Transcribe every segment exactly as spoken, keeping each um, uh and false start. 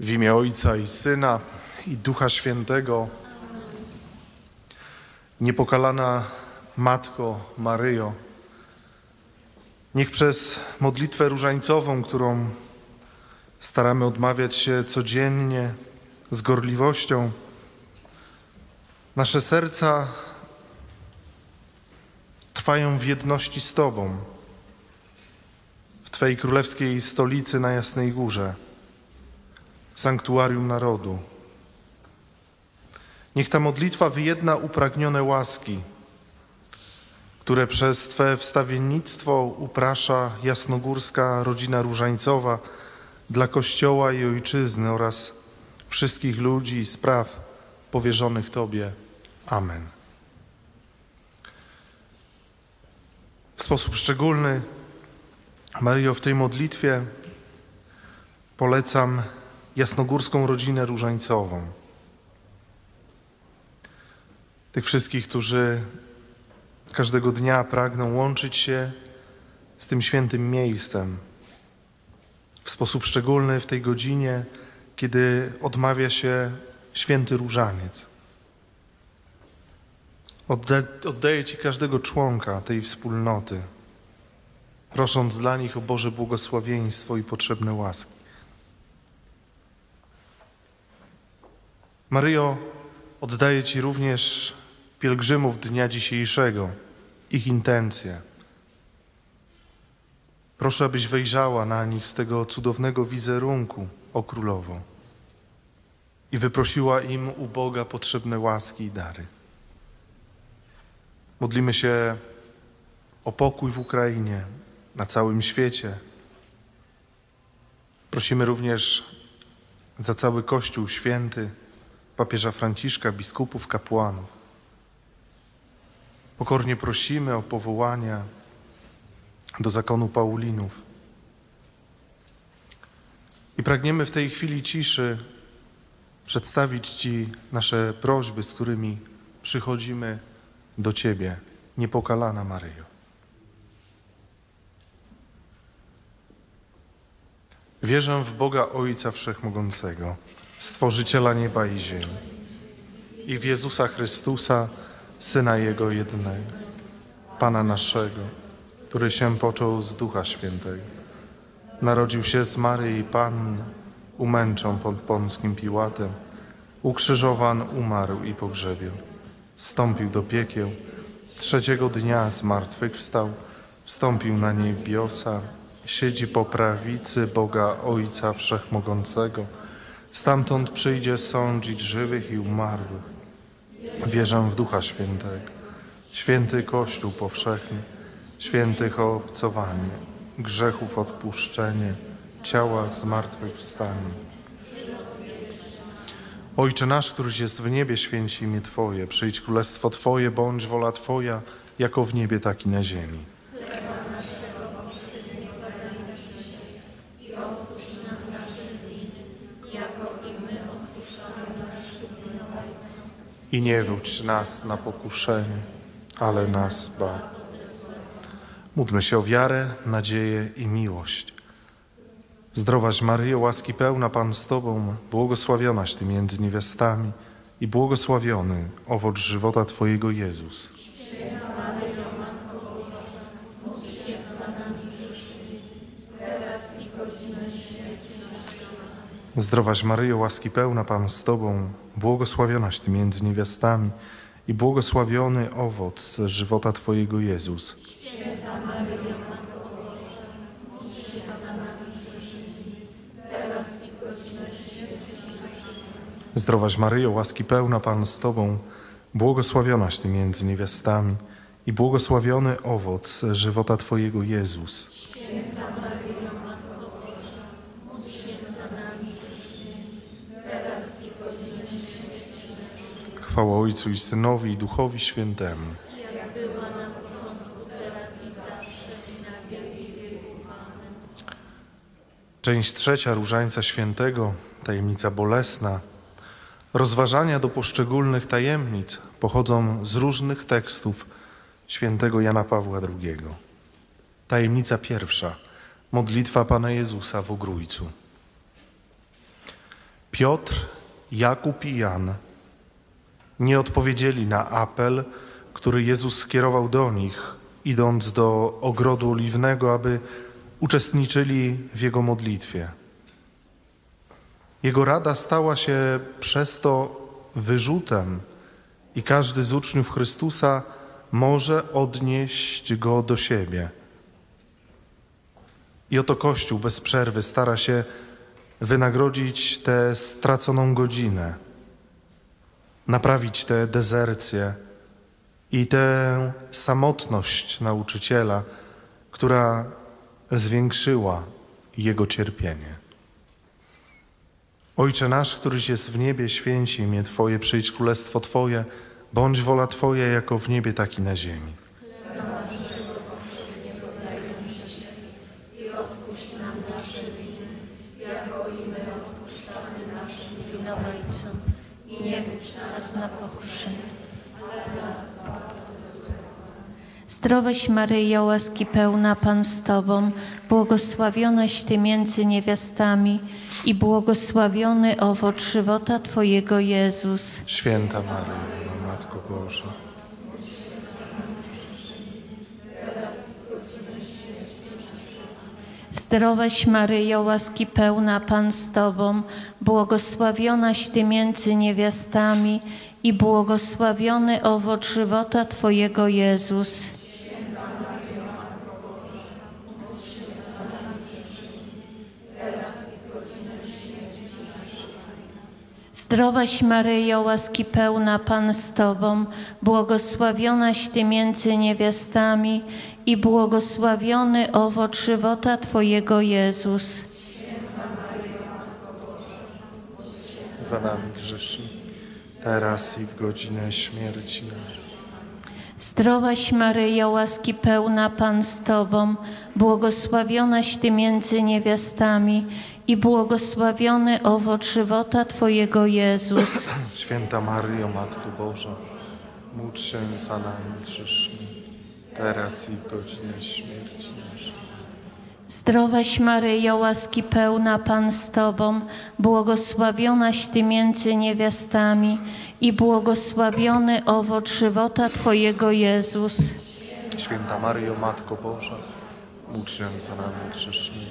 W imię Ojca i Syna, i Ducha Świętego. Niepokalana Matko Maryjo, niech przez modlitwę różańcową, którą staramy odmawiać się codziennie z gorliwością, nasze serca trwają w jedności z Tobą, w Twojej królewskiej stolicy na Jasnej Górze, sanktuarium narodu. Niech ta modlitwa wyjedna upragnione łaski, które przez Twe wstawiennictwo uprasza Jasnogórska Rodzina Różańcowa dla Kościoła i Ojczyzny oraz wszystkich ludzi i spraw powierzonych Tobie. Amen. W sposób szczególny, Maryjo, w tej modlitwie polecam Jasnogórską Rodzinę Różańcową. Tych wszystkich, którzy każdego dnia pragną łączyć się z tym świętym miejscem. W sposób szczególny w tej godzinie, kiedy odmawia się święty różaniec. Oddaję Ci każdego członka tej wspólnoty, prosząc dla nich o Boże błogosławieństwo i potrzebne łaski. Maryjo, oddaję Ci również pielgrzymów dnia dzisiejszego, ich intencje. Proszę, abyś wejrzała na nich z tego cudownego wizerunku, o Królowo, i wyprosiła im u Boga potrzebne łaski i dary. Modlimy się o pokój w Ukrainie, na całym świecie. Prosimy również za cały Kościół Święty, papieża Franciszka, biskupów, kapłanów. Pokornie prosimy o powołania do zakonu Paulinów. I pragniemy w tej chwili ciszy przedstawić Ci nasze prośby, z którymi przychodzimy do Ciebie, niepokalana Maryjo. Wierzę w Boga Ojca Wszechmogącego, Stworzyciela nieba i ziemi, i w Jezusa Chrystusa, Syna Jego jednego, Pana naszego, który się począł z Ducha Świętego. Narodził się z Maryi Panny, umęczon pod Ponskim Piłatem, ukrzyżowan, umarł i pogrzebił. Wstąpił do piekieł, trzeciego dnia zmartwychwstał, wstąpił na niebiosa, siedzi po prawicy Boga Ojca Wszechmogącego, stamtąd przyjdzie sądzić żywych i umarłych. Wierzę w Ducha Świętego, święty Kościół powszechny, świętych o obcowanie, grzechów odpuszczenie, ciała zmartwychwstanie. Ojcze nasz, któryś jest w niebie, święć imię Twoje, przyjdź królestwo Twoje, bądź wola Twoja, jako w niebie, tak i na ziemi. I nie wódź nas na pokuszenie, ale nas zbaw. Módlmy się o wiarę, nadzieję i miłość. Zdrowaś Maryjo, łaski pełna, Pan z Tobą, błogosławionaś Ty między niewiastami i błogosławiony owoc żywota Twojego, Jezus. Święta Maryjo, Matko Boża, módl się za nami grzesznymi, teraz i w godzinę śmierci naszego. Amen. Zdrowaś Maryjo, łaski pełna, Pan z Tobą, błogosławionaś Ty między niewiastami i błogosławiony owoc żywota Twojego, Jezus. Święta Maryjo, Matko Boża, módl się za nami grzesznymi, teraz i w godzinę śmierci naszej. Amen. Zdrowaś Maryjo, łaski pełna, Pan z Tobą, błogosławionaś Ty między niewiastami i błogosławiony owoc żywota Twojego, Jezus. Święta Maryjo, Matko Boża, módl się za nami grzesznymi, teraz i w godzinę śmierci naszej. Amen. Chwała Ojcu i Synowi, i Duchowi Świętemu. Część trzecia Różańca Świętego, tajemnica bolesna. Rozważania do poszczególnych tajemnic pochodzą z różnych tekstów świętego Jana Pawła drugiego. Tajemnica pierwsza. Modlitwa Pana Jezusa w Ogrójcu. Piotr, Jakub i Jan nie odpowiedzieli na apel, który Jezus skierował do nich, idąc do Ogrodu Oliwnego, aby uczestniczyli w Jego modlitwie. Jego rada stała się przez to wyrzutem i każdy z uczniów Chrystusa może odnieść Go do siebie. I oto Kościół bez przerwy stara się wynagrodzić tę straconą godzinę, naprawić tę dezercję i tę samotność nauczyciela, która zwiększyła jego cierpienie. Ojcze nasz, któryś jest w niebie, święć imię Twoje, przyjdź królestwo Twoje, bądź wola Twoja jako w niebie, tak i na ziemi. Zdrowaś Maryjo, łaski pełna, Pan z Tobą, błogosławionaś Ty między niewiastami i błogosławiony owoc żywota Twojego, Jezus. Święta Maryjo, Matko Boża, zdrowaś Maryjo, łaski pełna, Pan z Tobą, błogosławionaś Ty między niewiastami i błogosławiony owoc żywota Twojego, Jezus. Święta Maryjo, Matko Boża, módl się za nami grzesznymi, teraz i w godzinę śmierci naszej. Zdrowaś Maryjo, łaski pełna, Pan z Tobą, błogosławionaś Ty między niewiastami i błogosławiony owoc żywota Twojego, Jezus. Święta Maryjo, Matko Boża, módl się za nami grzesznymi, teraz i w godzinę śmierci naszej. Zdrowaś Maryjo, łaski pełna, Pan z Tobą, błogosławionaś Ty między niewiastami i błogosławiony owoc żywota Twojego, Jezus. Święta Maryjo, Matko Boża, módl się za nami grzesznymi, teraz i w godzinę śmierci naszej. Zdrowaś Maryjo, łaski pełna, Pan z Tobą, błogosławionaś Ty między niewiastami i błogosławiony owoc żywota Twojego, Jezus. Święta Maryjo, Matko Boża, módl się za nami grzesznymi,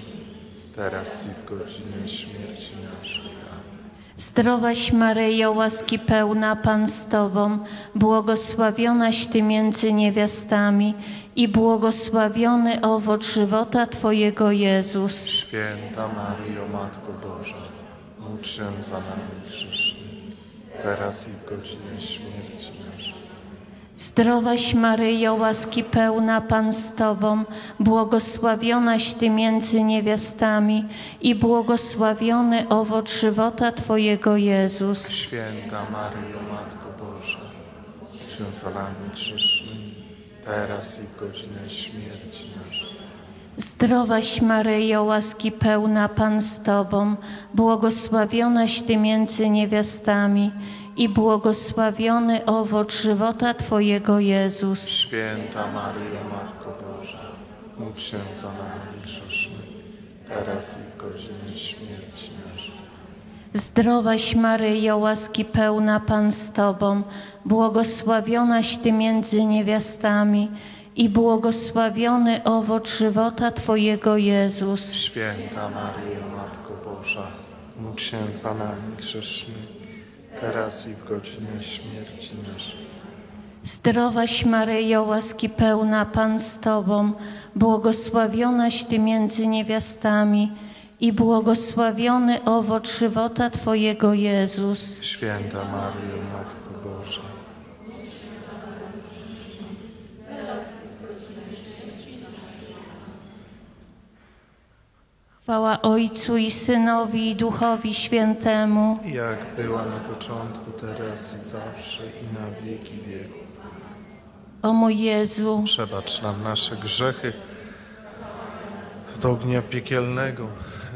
teraz i w godzinę śmierci naszej. Zdrowaś Maryjo, łaski pełna, Pan z Tobą, błogosławionaś Ty między niewiastami i błogosławiony owoc żywota Twojego, Jezus. Święta Maryjo, Matko Boża, módl się za nami grzesznymi, teraz i w godzinę śmierci naszej. Zdrowaś Maryjo, łaski pełna, Pan z Tobą, błogosławionaś Ty między niewiastami i błogosławiony owoc żywota Twojego, Jezus. Święta Maryjo, Matko Boża, módl się za nami grzesznymi, teraz i w godzinę śmierci naszej. Zdrowaś Maryjo, łaski pełna, Pan z Tobą, błogosławionaś Ty między niewiastami i błogosławiony owoc żywota Twojego, Jezus. Święta Maryjo, Matko Boża, módl się za nami grzesznymi, teraz i w godzinę śmierci naszej. Zdrowaś Maryjo, łaski pełna, Pan z Tobą, błogosławionaś Ty między niewiastami i błogosławiony owoc żywota Twojego, Jezus. Święta Maryjo, Matko Boża, módl się za nami grzesznymi, teraz i w godzinę śmierci naszej. Zdrowaś Maryjo, łaski pełna, Pan z Tobą, błogosławionaś Ty między niewiastami i błogosławiony owoc żywota Twojego, Jezus. Święta Maryjo, Matko Boża, módl się za nami grzesznymi, teraz i w godzinę śmierci naszej. Chwała Ojcu i Synowi, i Duchowi Świętemu, jak była na początku, teraz i zawsze, i na wieki wieku. O mój Jezu, przebacz nam nasze grzechy, do ognia piekielnego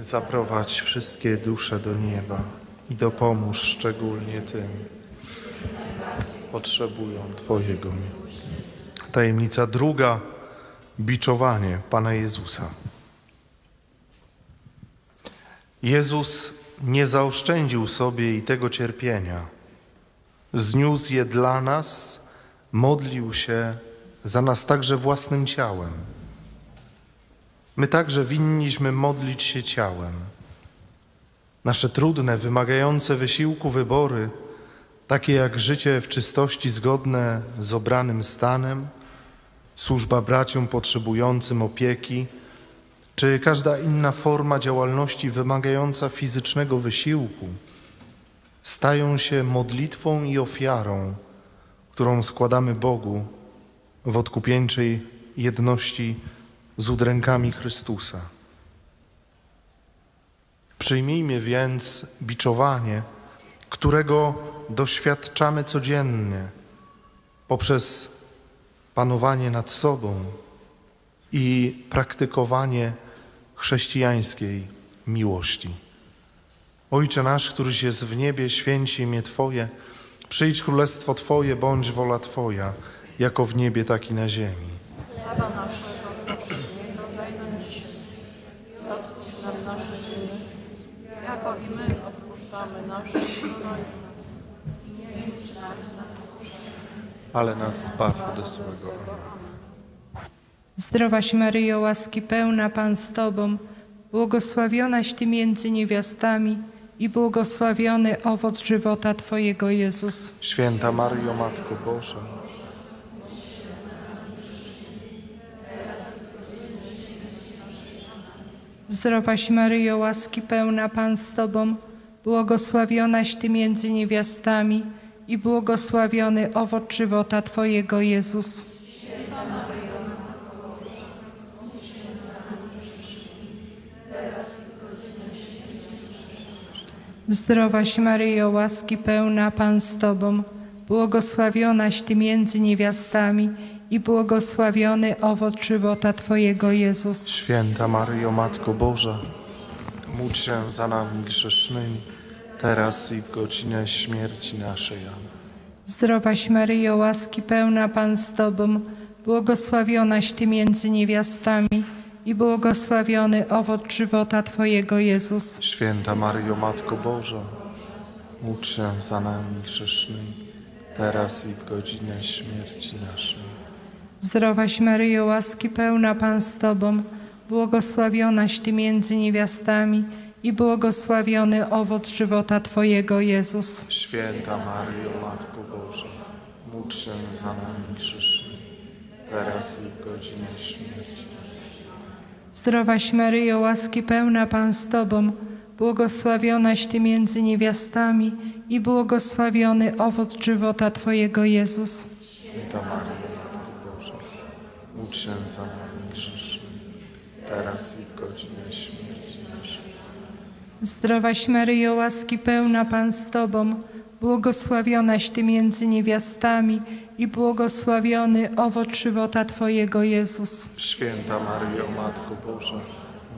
zaprowadź wszystkie dusze do nieba i dopomóż szczególnie tym, potrzebują Twojego miłosierdzia. Tajemnica druga, biczowanie Pana Jezusa. Jezus nie zaoszczędził sobie i tego cierpienia. Zniósł je dla nas, modlił się za nas także własnym ciałem. My także winniśmy modlić się ciałem. Nasze trudne, wymagające wysiłku wybory, takie jak życie w czystości zgodne z obranym stanem, służba braciom potrzebującym opieki, czy każda inna forma działalności wymagająca fizycznego wysiłku, stają się modlitwą i ofiarą, którą składamy Bogu w odkupieńczej jedności z udrękami Chrystusa. Przyjmijmy więc biczowanie, którego doświadczamy codziennie poprzez panowanie nad sobą i praktykowanie chrześcijańskiej miłości. Ojcze nasz, któryś jest w niebie, święć imię Twoje, przyjdź królestwo Twoje, bądź wola Twoja, jako w niebie, tak i na ziemi. Chleba naszego powszedniego daj nam dzisiaj i odpuść nam nasze winy, jako i my odpuszczamy naszym winowajcom. I nie wódź nas na pokuszenie, ale nas zbaw ode złego. Zdrowaś Maryjo, łaski pełna, Pan z Tobą, błogosławionaś Ty między niewiastami i błogosławiony owoc żywota Twojego, Jezus. Święta Maryjo, Matko Boża, zdrowaś Maryjo, łaski pełna, Pan z Tobą, błogosławionaś Ty między niewiastami i błogosławiony owoc żywota Twojego, Jezus. Zdrowaś Maryjo, łaski pełna, Pan z Tobą, błogosławionaś Ty między niewiastami i błogosławiony owoc żywota Twojego, Jezus. Święta Maryjo, Matko Boża, módl się za nami grzesznymi, teraz i w godzinę śmierci naszej. Amen. Zdrowaś Maryjo, łaski pełna, Pan z Tobą, błogosławionaś Ty między niewiastami i błogosławiony owoc żywota Twojego, Jezus. Święta Maryjo, Matko Boża, módl się za nami grzesznymi, teraz i w godzinę śmierci naszej. Zdrowaś Maryjo, łaski pełna, Pan z Tobą, błogosławionaś Ty między niewiastami i błogosławiony owoc żywota Twojego, Jezus. Święta Maryjo, Matko Boża, módl się za nami grzesznymi, teraz i w godzinę śmierci naszej. Zdrowaś Maryjo, łaski pełna, Pan z Tobą, błogosławionaś Ty między niewiastami i błogosławiony owoc żywota Twojego, Jezus. Święta Maryjo, Matko Boża, módl się za nami grzesznymi, teraz i w godzinę śmierci naszej. Zdrowaś Maryjo, łaski pełna, Pan z Tobą, błogosławionaś Ty między niewiastami i błogosławiony owoc żywota Twojego, Jezus. Święta Maryjo, Matko Boża,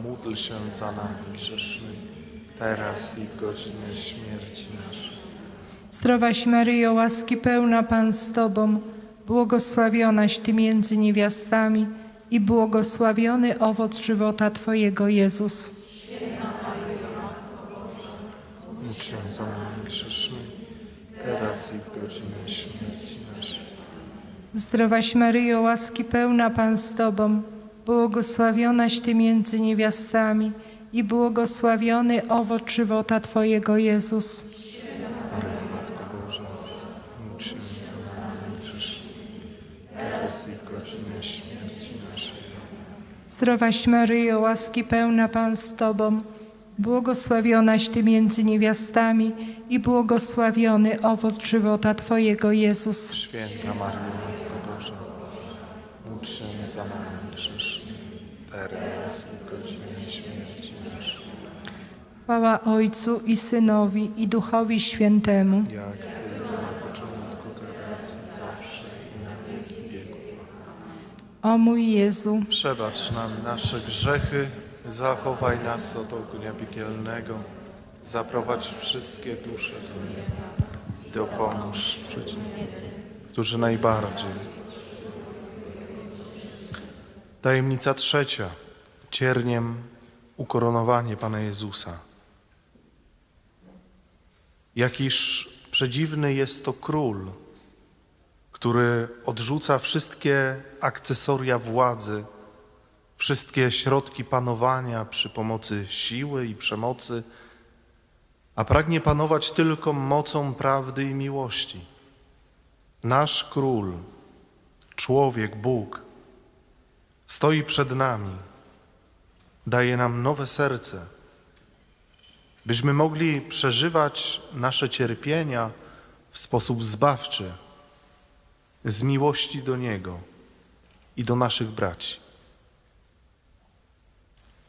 módl się za nami grzesznymi, teraz i w godzinę śmierci naszej. Zdrowaś Maryjo, łaski pełna, Pan z Tobą, błogosławionaś Ty między niewiastami i błogosławiony owoc żywota Twojego, Jezus. Święta Maryjo, Matko Boża, módl się za nami grzesznymi, teraz i w godzinę śmierci naszej. Zdrowaś Maryjo, łaski pełna, Pan z Tobą, błogosławionaś Ty między niewiastami i błogosławiony owoc żywota Twojego, Jezus. Święta Maryjo, Matko Boża, módl się za nami grzesznymi, teraz i w godzinę śmierci naszej. Zdrowaś Maryjo, łaski pełna, Pan z Tobą, błogosławionaś Ty między niewiastami i błogosławiony owoc żywota Twojego, Jezus. Święta Maryjo, Matko Boża, módl się za nami grzesznymi, teraz i w godzinie śmierci naszej. Chwała Ojcu i Synowi, i Duchowi Świętemu. Jak było na początku, teraz i zawsze, i na wieki wieków. O mój Jezu, przebacz nam nasze grzechy, zachowaj nas od ognia piekielnego, zaprowadź wszystkie dusze do nieba i dopomóż przeciwnikom, którzy najbardziej. Tajemnica trzecia. Cierniem ukoronowanie Pana Jezusa. Jakiż przedziwny jest to król, który odrzuca wszystkie akcesoria władzy, wszystkie środki panowania przy pomocy siły i przemocy, a pragnie panować tylko mocą prawdy i miłości. Nasz król, człowiek, Bóg, stoi przed nami, daje nam nowe serce, byśmy mogli przeżywać nasze cierpienia w sposób zbawczy, z miłości do Niego i do naszych braci.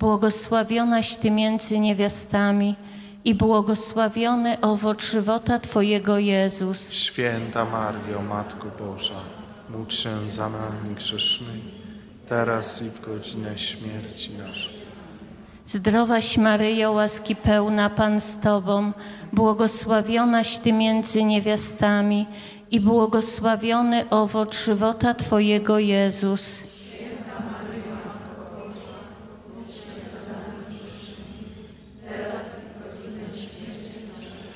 błogosławionaś Ty między niewiastami i błogosławiony owoc żywota Twojego, Jezus. Święta Maryjo, Matko Boża, módl się za nami grzesznymi, teraz i w godzinę śmierci naszej. Zdrowaś Maryjo, łaski pełna, Pan z Tobą, błogosławionaś Ty między niewiastami i błogosławiony owoc żywota Twojego, Jezus. Święta Maryjo, Matko Boża, módl się za nami grzesznymi, teraz i w godzinę śmierci naszej.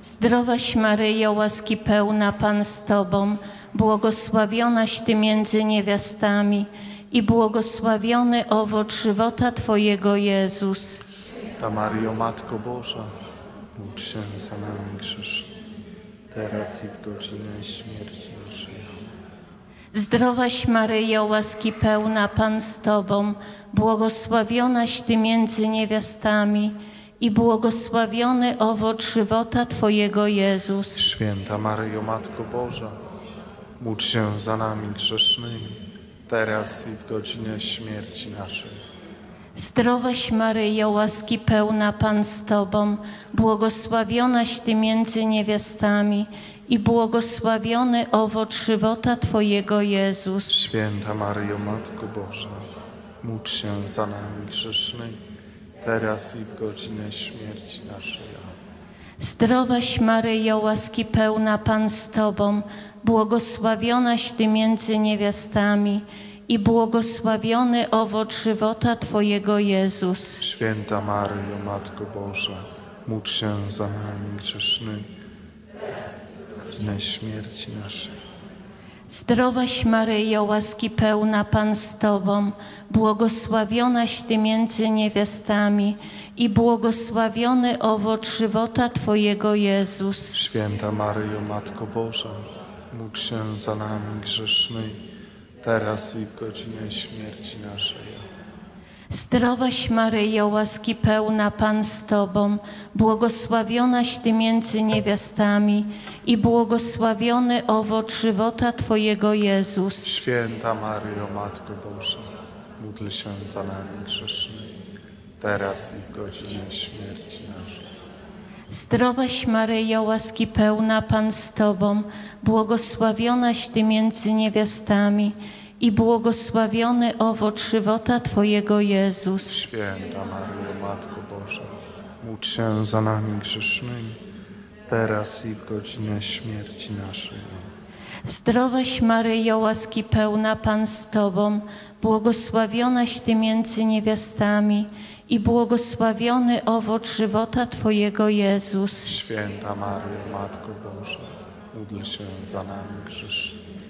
Zdrowaś Maryjo, łaski pełna, Pan z Tobą, błogosławionaś Ty między niewiastami i błogosławiony owoc żywota Twojego, Jezus. Ta Maryjo, Matko Boża, módl się za nami grzesznymi, teraz i w godzinę śmierci naszej. Zdrowaś Maryjo, łaski pełna, Pan z Tobą, błogosławionaś Ty między niewiastami i błogosławiony owoc żywota Twojego, Jezus. Święta Maryjo, Matko Boża, módl się za nami grzesznymi, teraz i w godzinę śmierci naszej. Zdrowaś Maryjo, łaski pełna, Pan z Tobą, błogosławionaś Ty między niewiastami i błogosławiony owoc żywota Twojego, Jezus. Święta Maryjo, Matko Boża, módl się za nami grzesznymi, teraz i w godzinę śmierci naszej. Zdrowaś Maryjo, łaski pełna, Pan z Tobą, błogosławionaś Ty między niewiastami i błogosławiony owoc żywota Twojego, Jezus. Święta Maryjo, Matko Boża, módl się za nami grzesznymi, na śmierci naszej. Zdrowaś Maryjo, łaski pełna, Pan z Tobą, błogosławionaś Ty między niewiastami i błogosławiony owoc żywota Twojego, Jezus. Święta Maryjo, Matko Boża, módl się za nami grzesznymi, teraz i w godzinę śmierci naszej. Zdrowaś Maryjo, łaski pełna, Pan z Tobą, błogosławionaś Ty między niewiastami i błogosławiony owoc żywota Twojego, Jezus. Święta Maryjo, Matko Boża, módl się za nami grzesznymi, teraz i w godzinę śmierci naszej. Zdrowaś Maryjo, łaski pełna, Pan z Tobą, błogosławionaś Ty między niewiastami i błogosławiony owoc żywota Twojego, Jezus. Święta Maryjo, Matko Boża, módl się za nami grzesznymi, teraz i w godzinę śmierci naszej. Zdrowaś Maryjo, łaski pełna, Pan z Tobą, błogosławionaś Ty między niewiastami i błogosławiony owoc żywota Twojego, Jezus. Święta Maryjo, Matko Boża, módl się za nami grzesznymi,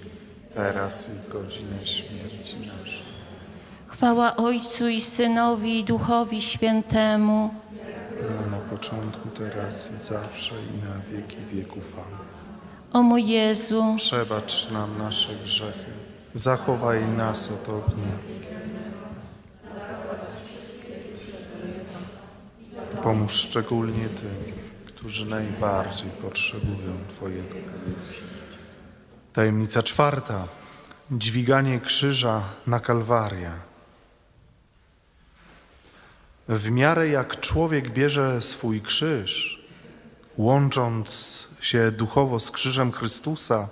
teraz i w godzinę śmierci naszej. Chwała Ojcu i Synowi, i Duchowi Świętemu. No, na początku, teraz i zawsze, i na wieki wieków. Amen. O mój Jezu, przebacz nam nasze grzechy, zachowaj nas od ognia. Pomóż szczególnie tym, którzy najbardziej potrzebują Twojego. Tajemnica czwarta. Dźwiganie krzyża na Kalwarię. W miarę jak człowiek bierze swój krzyż, łącząc się duchowo z krzyżem Chrystusa,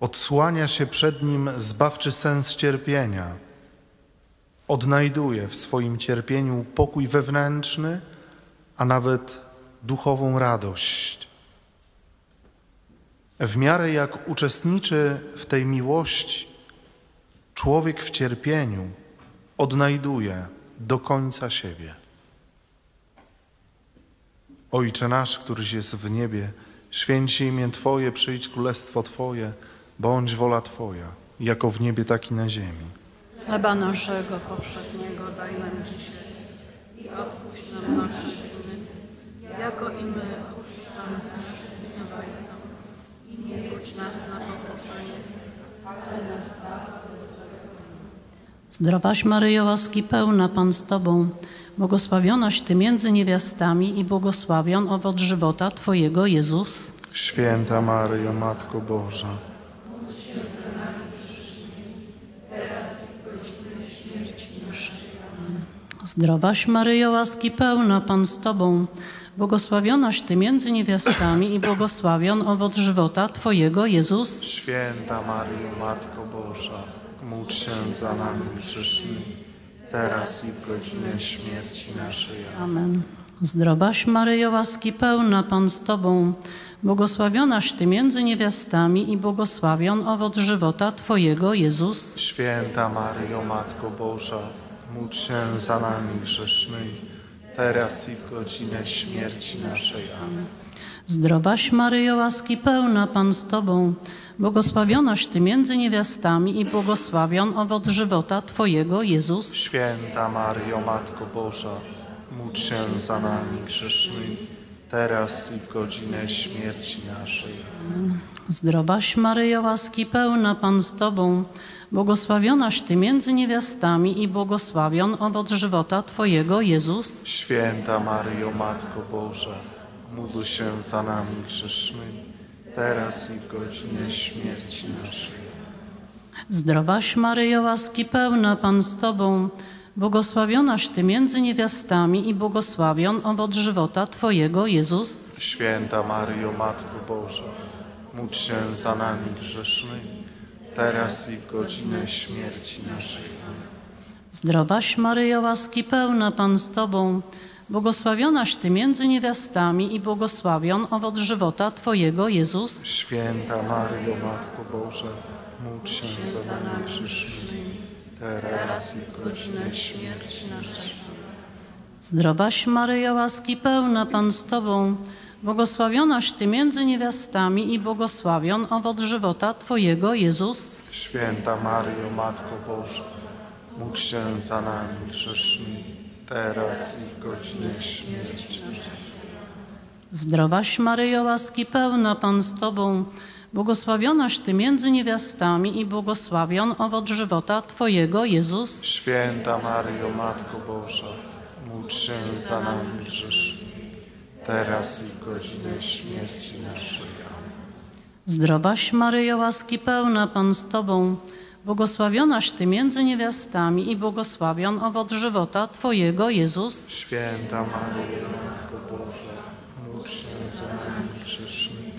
odsłania się przed Nim zbawczy sens cierpienia. Odnajduje w swoim cierpieniu pokój wewnętrzny, a nawet duchową radość. W miarę jak uczestniczy w tej miłości, człowiek w cierpieniu odnajduje do końca siebie. Ojcze nasz, któryś jest w niebie, święć się imię Twoje, przyjdź królestwo Twoje, bądź wola Twoja, jako w niebie, tak i na ziemi. Chleba naszego powszedniego daj nam dzisiaj i odpuść nam nasze winy, jako i my odpuszczamy naszym winowajcom. I nie wódź nas na pokuszenie, ale nas od złego. Zdrowaś Maryjo, łaski pełna, Pan z Tobą, błogosławionaś Ty między niewiastami i błogosławion owoc żywota Twojego, Jezus. Święta Maryjo, Matko Boża, zdrowaś Maryjo, łaski pełna, Pan z Tobą, błogosławionaś Ty między niewiastami i błogosławion owoc żywota Twojego, Jezus. Święta Maryjo, Matko Boża, módl się za nami grzesznymi, teraz i w godzinę śmierci naszej. Amen. Zdrowaś Maryjo, łaski pełna, Pan z Tobą, błogosławionaś Ty między niewiastami i błogosławion owoc żywota Twojego, Jezus. Święta Maryjo, Matko Boża, módl się za nami grzesznymi, teraz i w godzinę śmierci naszej. Amen. Zdrowaś Maryjo, łaski pełna, Pan z Tobą, błogosławionaś Ty między niewiastami i błogosławion owoc żywota Twojego, Jezus. Święta Maryjo, Matko Boża, módl się za nami grzesznymi, teraz i w godzinę śmierci naszej. Amen. Zdrowaś Maryjo, łaski pełna, Pan z Tobą, błogosławionaś Ty między niewiastami i błogosławion owoc żywota Twojego, Jezus. Święta Maryjo, Matko Boża, módl się za nami grzesznymi, teraz i w godzinę śmierci naszej. Zdrowaś Maryjo, łaski pełna, Pan z Tobą, błogosławionaś Ty między niewiastami i błogosławion owoc żywota Twojego, Jezus. Święta Maryjo, Matko Boża, módl się za nami grzesznymi, teraz i w godzinę śmierci naszej. Zdrowaś Maryjo, łaski pełna, Pan z Tobą, błogosławionaś Ty między niewiastami i błogosławion owoc żywota Twojego, Jezus. Święta Maryjo, Matko Boża, módl się za nami grzesznymi, teraz i w godzinę śmierci naszej. Zdrowaś Maryjo, łaski pełna, Pan z Tobą, błogosławionaś Ty między niewiastami i błogosławion owoc żywota Twojego, Jezus. Święta Maryjo, Matko Boża, módl się za nami grzesznymi, teraz i w godzinę śmierci naszej. Zdrowaś Maryjo, łaski pełna, Pan z Tobą, błogosławionaś Ty między niewiastami i błogosławion owoc żywota Twojego, Jezus. Święta Maryjo, Matko Boża, módl się za nami grzesznymi, teraz i w godzinę śmierci naszej. Amen. Zdrowaś Maryjo, łaski pełna, Pan z Tobą, błogosławionaś Ty między niewiastami i błogosławion owoc żywota Twojego, Jezus. Święta Maryjo, Matko Boża, módl się za nami grzesznymi,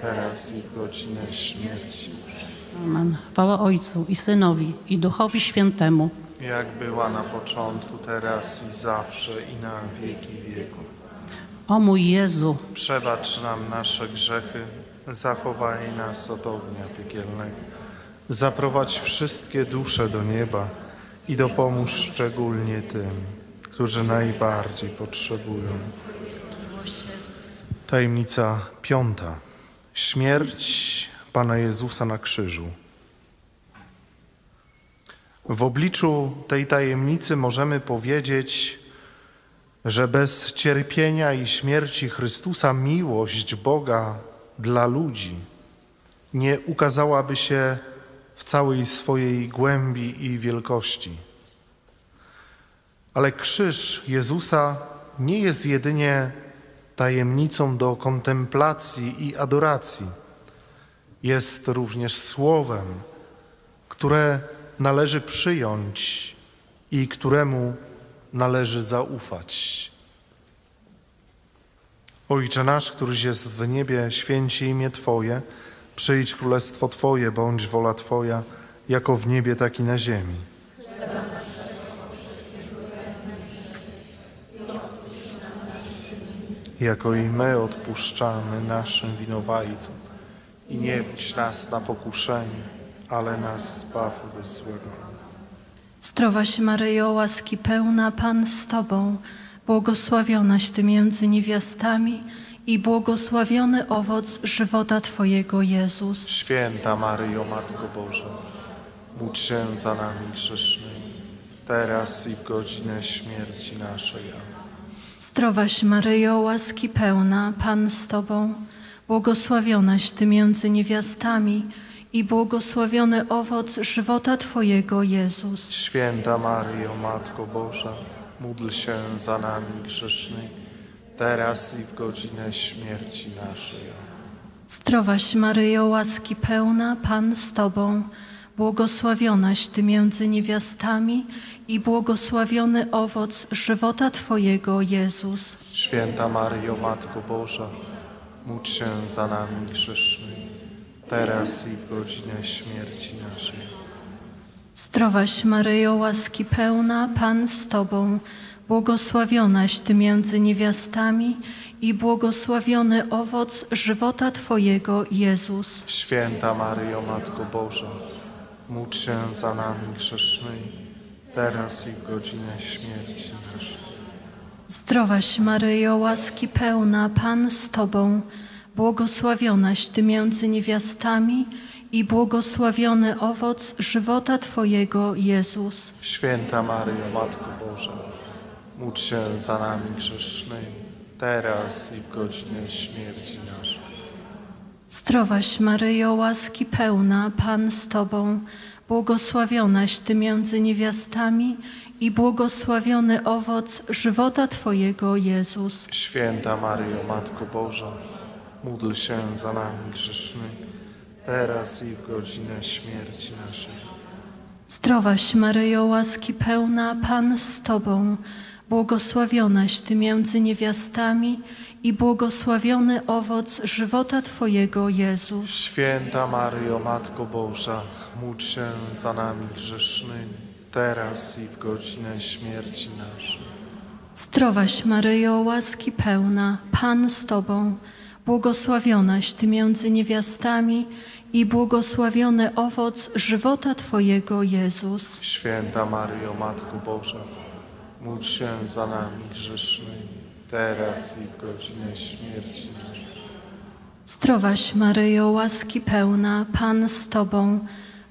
teraz i w godzinę śmierci naszej. Amen. Chwała Ojcu i Synowi, i Duchowi Świętemu, jak była na początku, teraz i zawsze, i na wieki wieków. O mój Jezu, przebacz nam nasze grzechy, zachowaj nas od ognia piekielnego, zaprowadź wszystkie dusze do nieba i dopomóż szczególnie tym, którzy najbardziej potrzebują. Tajemnica piąta. Śmierć Pana Jezusa na krzyżu. W obliczu tej tajemnicy możemy powiedzieć, że bez cierpienia i śmierci Chrystusa miłość Boga dla ludzi nie ukazałaby się w całej swojej głębi i wielkości. Ale krzyż Jezusa nie jest jedynie tajemnicą do kontemplacji i adoracji. Jest również słowem, które należy przyjąć i któremu należy zaufać. Ojcze nasz, któryś jest w niebie, święci imię Twoje, przyjdź królestwo Twoje, bądź wola Twoja, jako w niebie, tak i na ziemi. Jako i my odpuszczamy naszym winowajcom. I nie wódź nas na pokuszenie, ale nas zbaw ode złego. Zdrowaś Maryjo, łaski pełna, Pan z Tobą, błogosławionaś Ty między niewiastami i błogosławiony owoc żywota Twojego, Jezus. Święta Maryjo, Matko Boża, módl się za nami grzesznymi, teraz i w godzinę śmierci naszej. Amen. Zdrowaś Maryjo, łaski pełna, Pan z Tobą, błogosławionaś Ty między niewiastami i błogosławiony owoc żywota Twojego, Jezus. Święta Maryjo, Matko Boża, módl się za nami grzesznymi, teraz i w godzinę śmierci naszej. Zdrowaś Maryjo, łaski pełna, Pan z Tobą, błogosławionaś Ty między niewiastami i błogosławiony owoc żywota Twojego, Jezus. Święta Maryjo, Matko Boża, módl się za nami grzesznymi, teraz i w godzinę śmierci naszej. Zdrowaś Maryjo, łaski pełna, Pan z Tobą, błogosławionaś Ty między niewiastami i błogosławiony owoc żywota Twojego, Jezus. Święta Maryjo, Matko Boża, módl się za nami grzesznymi, teraz i w godzinę śmierci naszej. Zdrowaś Maryjo, łaski pełna, Pan z Tobą, błogosławionaś Ty między niewiastami i błogosławiony owoc żywota Twojego, Jezus. Święta Maryjo, Matko Boża, módl się za nami grzesznymi, teraz i w godzinę śmierci naszej. Zdrowaś Maryjo, łaski pełna, Pan z Tobą, błogosławionaś Ty między niewiastami i błogosławiony owoc żywota Twojego, Jezus. Święta Maryjo, Matko Boża, módl się za nami grzesznymi, teraz i w godzinę śmierci naszej. Zdrowaś Maryjo, łaski pełna, Pan z Tobą, błogosławionaś Ty między niewiastami i błogosławiony owoc żywota Twojego, Jezus. Święta Maryjo, Matko Boża, módl się za nami grzesznymi, teraz i w godzinę śmierci naszej. Zdrowaś Maryjo, łaski pełna, Pan z Tobą, błogosławionaś Ty między niewiastami i błogosławiony owoc żywota Twojego, Jezus. Święta Maryjo, Matko Boża, módl się za nami grzesznymi, teraz i w godzinę śmierci naszej. Zdrowaś Maryjo, łaski pełna, Pan z Tobą,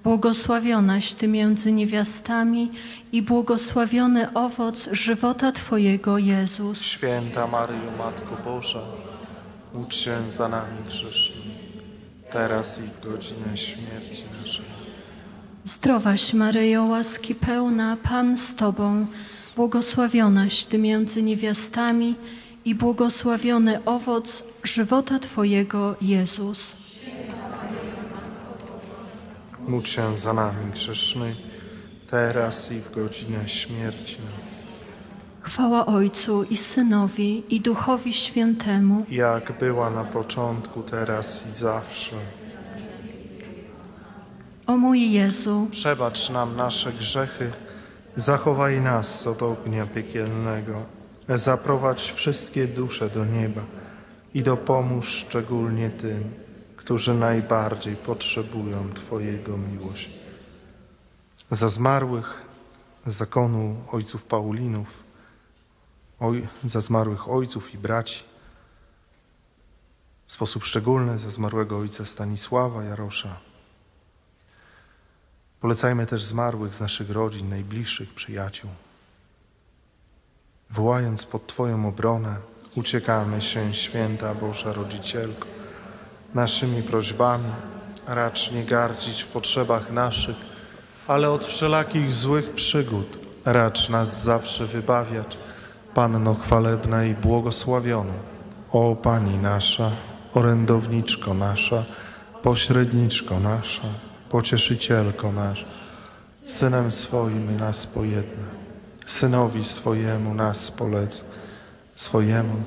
błogosławionaś Ty między niewiastami i błogosławiony owoc żywota Twojego, Jezus. Święta Maryjo, Matko Boża, módl się za nami grzesznymi, teraz i w godzinę śmierci naszej. Zdrowaś Maryjo, łaski pełna, Pan z Tobą, błogosławionaś Ty między niewiastami i błogosławiony owoc żywota Twojego, Jezus. Módl się za nami grzesznymi, teraz i w godzinę śmierci naszej. Chwała Ojcu i Synowi, i Duchowi Świętemu, jak była na początku, teraz i zawsze. O mój Jezu, przebacz nam nasze grzechy, zachowaj nas od ognia piekielnego, zaprowadź wszystkie dusze do nieba i dopomóż szczególnie tym, którzy najbardziej potrzebują Twojego miłosierdzia. Za zmarłych zakonu ojców Paulinów, Oj, za zmarłych ojców i braci, w sposób szczególny za zmarłego ojca Stanisława Jarosza. Polecajmy też zmarłych z naszych rodzin, najbliższych przyjaciół. Wołając pod Twoją obronę, uciekamy się, Święta Boża Rodzicielko, naszymi prośbami, racz nie gardzić w potrzebach naszych, ale od wszelakich złych przygód racz nas zawsze wybawiać, Panno chwalebna i błogosławiona, o Pani nasza, orędowniczko nasza, pośredniczko nasza, pocieszycielko nasza, Synem swoim nas pojedna, Synowi swojemu nas polec, swojemu